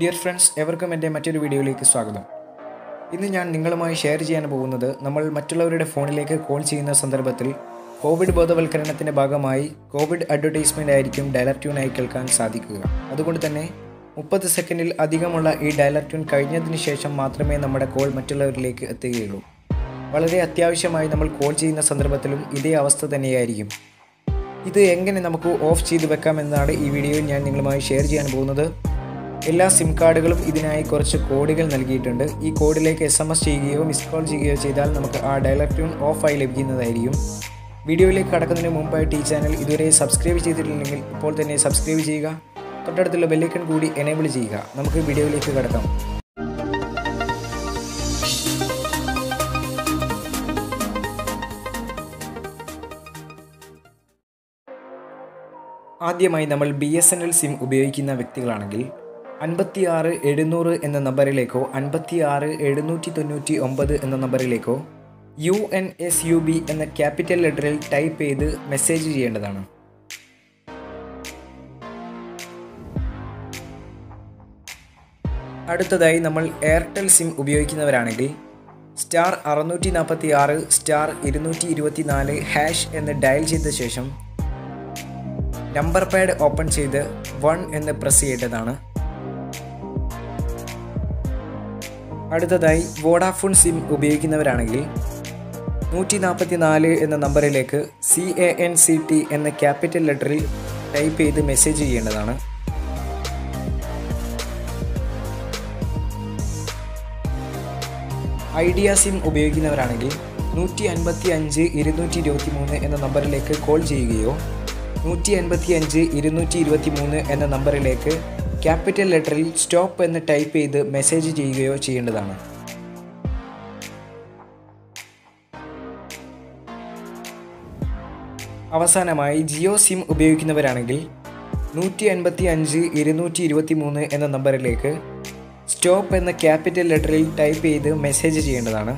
Dear friends, everyone welcome to another video. Today I am sharing with you the phone call the COVID ബോധവൽക്കരണത്തിന്റെ ഭാഗമായി COVID advertisement ആയിരിക്കും dialer tune ആയി കേൾക്കാൻ സാധിക്കുക. അതുകൊണ്ട് തന്നെ 30 സെക്കൻഡിൽ അധികമുള്ള ഈ ഡയലർ ട്യൂൺ കഴിഞ്ഞതിന് ശേഷം മാത്രമേ നമ്മുടെ കോൾ മറ്റുള്ളവരിലേക്ക് എത്തുകയുള്ളൂ. വളരെ അത്യാവശ്യമായി നമ്മൾ കോൾ ചെയ്യുന്ന സന്ദർഭത്തിലും ഇതേ അവസ്ഥ തന്നെയായിരിക്കും. ഇത് എങ്ങനെ നമുക്ക് ഓഫ് ചെയ്തു വെക്കാം എന്നാണ് ഈ വീഡിയോയിൽ ഞാൻ നിങ്ങളുമായി ഷെയർ ചെയ്യാൻ പോകുന്നത്. എല്ലാ സിം കാർഡുകളും ഇതിനായി കുറച്ച് കോഡുകൾ നൽകിയിട്ടുണ്ട്. ഈ കോഡിലേക്ക് SMS ചെയ്യുകയോ മിസ് കോൾ ചെയ്യുകയോ ചെയ്താൽ നമുക്ക് ആ ഡയലർ ട്യൂൺ ഓഫ് ആയി ലഭിക്കുന്നതായിരിക്കും. Video like Katakan Mumbai T channel, either subscribe to the link, Paul then subscribe Jiga, but at the Labelican Goody enable Jiga. Namaki video like Katakam. Adyamai Namal BSNL Sim Ubeikina Victilanagil, Anbatiar Edenur and the Nabarileko, Anbatiar Edenuti Tonuti Ombad and the Nabarileko. UNSUB എന്ന capital ലെറ്ററിൽ type ചെയ്ത് message ചെയ്യേണ്ടതാണ്. അടുത്തതായി നമ്മൾ Airtel SIM ഉപയോഗിക്കുന്നവരാണെങ്കിൽ *646*224 # എന്ന് dial ചെയ്ത ശേഷം number pad open ചെയ്ത് 1 എന്ന് പ്രസ് ചെയ്യേണ്ടതാണ്. അടുത്തതായി വോഡാഫോൺ സിം ഉപയോഗിക്കുന്നവരാണെങ്കിൽ 144 എന്ന നമ്പറിലേക്ക് CANCT എന്ന ക്യാപിറ്റൽ ലെറ്ററിൽ ടൈപ്പ് ചെയ്ത് മെസ്സേജ് ചെയ്യേണ്ടതാണ്. ഐഡിയ സിം ഉപയോഗിക്കുന്നവരാണെങ്കിൽ 155 223 എന്ന നമ്പറിലേക്ക് കോൾ ചെയ്യുകയോ 155 223 എന്ന നമ്പറിലേക്ക് ക്യാപിറ്റൽ ലെറ്ററിൽ സ്റ്റോപ്പ് എന്ന് ടൈപ്പ് ചെയ്ത് മെസ്സേജ് ചെയ്യുകയോ ചെയ്യേണ്ടതാണ്. അവസാനമായി ജിയോ സിം ഉപയോഗിക്കുന്നവരാണെങ്കിൽ 155 223 എന്ന നമ്പറിലേക്ക് സ്റ്റോപ്പ് എന്ന ക്യാപിറ്റൽ ലെറ്ററിൽ ടൈപ്പ് ചെയ്ത് മെസ്സേജ് ചെയ്യേണ്ടതാണ്.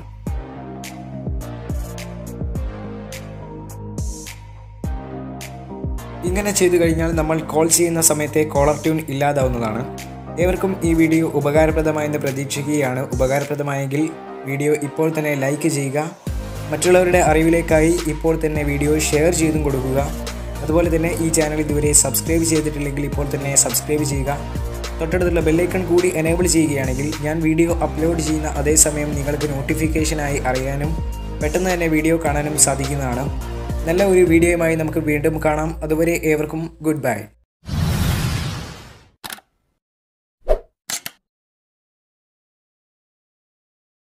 ഇങ്ങനെ ചെയ്തു കഴിഞ്ഞാൽ നമ്മൾ കോൾ ചെയ്യുന്ന സമയത്തെ കോളർ ട്യൂൺ ഇല്ലാതാവുന്നതാണ്. ഏവർക്കും ഈ വീഡിയോ ഉപകാരപ്രദമായെന്ന് പ്രതീക്ഷിക്കുകയാണ്. ഉപകാരപ്രദമായെങ്കിൽ വീഡിയോ ഇപ്പോൾ തന്നെ ലൈക്ക് ചെയ്യുക. മറ്റുള്ളവരുടെ അറിവിലേക്കായി ഇപ്പോൾ തന്നെ വീഡിയോ ഷെയർ ചെയ്തും കൊടുക്കുക. അതുപോലെ തന്നെ ഈ ചാനൽ ഇതുവരെ സബ്സ്ക്രൈബ് ചെയ്തിട്ടില്ലെങ്കിൽ ഇപ്പോൾ തന്നെ സബ്സ്ക്രൈബ് ചെയ്യുക. തൊട്ടടുത്തുള്ള ബെല്ലൈക്കൺ കൂടി എനേബിൾ ചെയ്യുകയാണെങ്കിൽ ഞാൻ വീഡിയോ അപ്ലോഡ് ചെയ്യുന്ന അതേ സമയം നിങ്ങൾക്ക് നോട്ടിഫിക്കേഷനായി അറിയാനും പെട്ടെന്ന് തന്നെ വീഡിയോ കാണാനും സാധിക്കുന്നതാണ്. നല്ല ഒരു വീഡിയോയുമായി നമുക്ക് വീണ്ടും കാണാം. അതുവരെ ഏവർക്കും ഗുഡ് ബൈ.